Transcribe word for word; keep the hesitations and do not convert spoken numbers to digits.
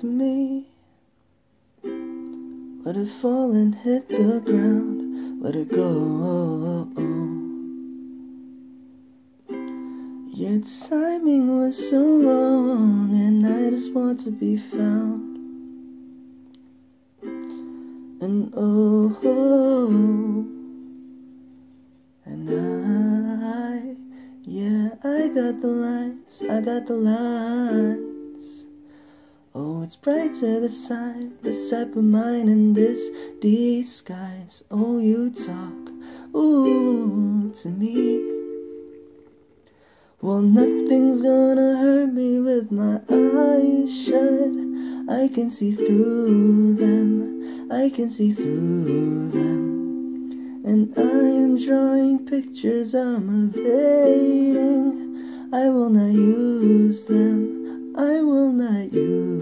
to me. Let it fall and hit the ground, let it go. Your timing was so wrong, and I just want to be found. And oh, oh, and I, yeah, I got the lines, I got the lines. Oh, it's brighter this time, this type of mine in this disguise. Oh, you talk, ooh, to me. Well, nothing's gonna hurt me with my eyes shut. I can see through them, I can see through them. And I am drawing pictures I'm evading. I will not use them, I will not use them.